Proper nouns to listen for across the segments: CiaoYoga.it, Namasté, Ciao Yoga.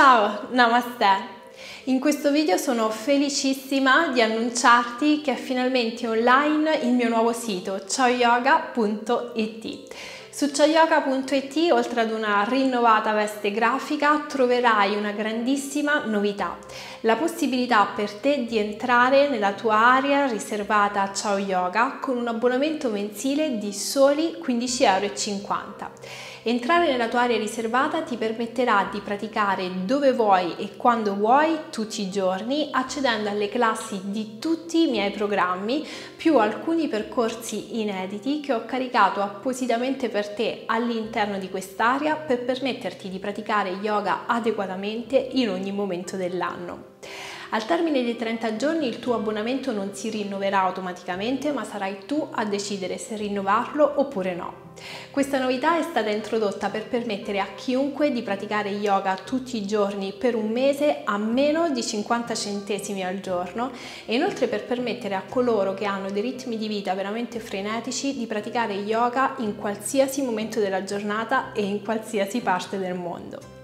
Ciao, Namaste! In questo video sono felicissima di annunciarti che è finalmente online il mio nuovo sito CiaoYoga.it. Su CiaoYoga.it, oltre ad una rinnovata veste grafica, troverai una grandissima novità: la possibilità per te di entrare nella tua area riservata a Ciao Yoga con un abbonamento mensile di soli €15,50. Entrare nella tua area riservata ti permetterà di praticare dove vuoi e quando vuoi tutti i giorni, accedendo alle classi di tutti i miei programmi, più alcuni percorsi inediti che ho caricato appositamente per te all'interno di quest'area per permetterti di praticare yoga adeguatamente in ogni momento dell'anno. Al termine dei 30 giorni il tuo abbonamento non si rinnoverà automaticamente, ma sarai tu a decidere se rinnovarlo oppure no. Questa novità è stata introdotta per permettere a chiunque di praticare yoga tutti i giorni per un mese a meno di 50 centesimi al giorno, e inoltre per permettere a coloro che hanno dei ritmi di vita veramente frenetici di praticare yoga in qualsiasi momento della giornata e in qualsiasi parte del mondo.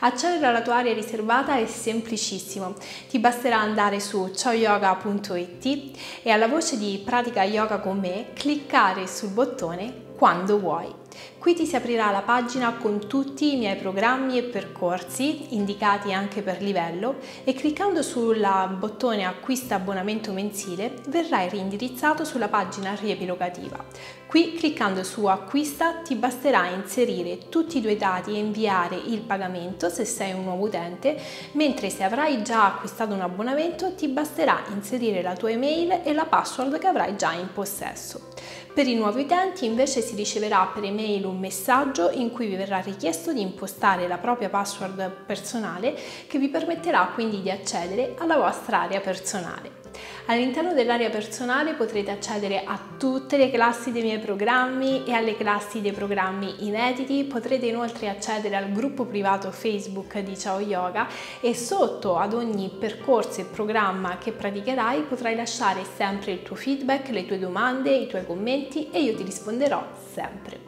Accedere alla tua area riservata è semplicissimo, ti basterà andare su CiaoYoga.it e alla voce di Pratica Yoga con me cliccare sul bottone Quando vuoi. Qui ti si aprirà la pagina con tutti i miei programmi e percorsi, indicati anche per livello, e cliccando sul bottone Acquista abbonamento mensile verrai reindirizzato sulla pagina riepilogativa. Qui, cliccando su Acquista, ti basterà inserire tutti i tuoi dati e inviare il pagamento se sei un nuovo utente, mentre se avrai già acquistato un abbonamento ti basterà inserire la tua email e la password che avrai già in possesso. Per i nuovi utenti invece si riceverà per email un messaggio in cui vi verrà richiesto di impostare la propria password personale, che vi permetterà quindi di accedere alla vostra area personale. All'interno dell'area personale potrete accedere a tutte le classi dei miei programmi e alle classi dei programmi inediti, potrete inoltre accedere al gruppo privato Facebook di Ciao Yoga e sotto ad ogni percorso e programma che praticherai potrai lasciare sempre il tuo feedback, le tue domande, i tuoi commenti, e io ti risponderò sempre.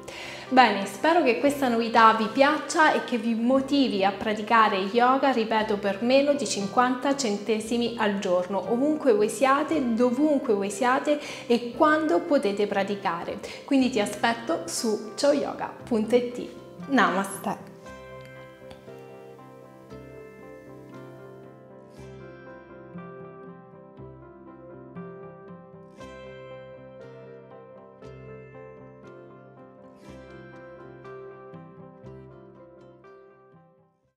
Bene, spero che questa novità vi piaccia e che vi motivi a praticare yoga, ripeto, per meno di 50 centesimi al giorno, ovunque voi siate, dovunque voi siate e quando potete praticare. Quindi ti aspetto su CiaoYoga.it. Namaste!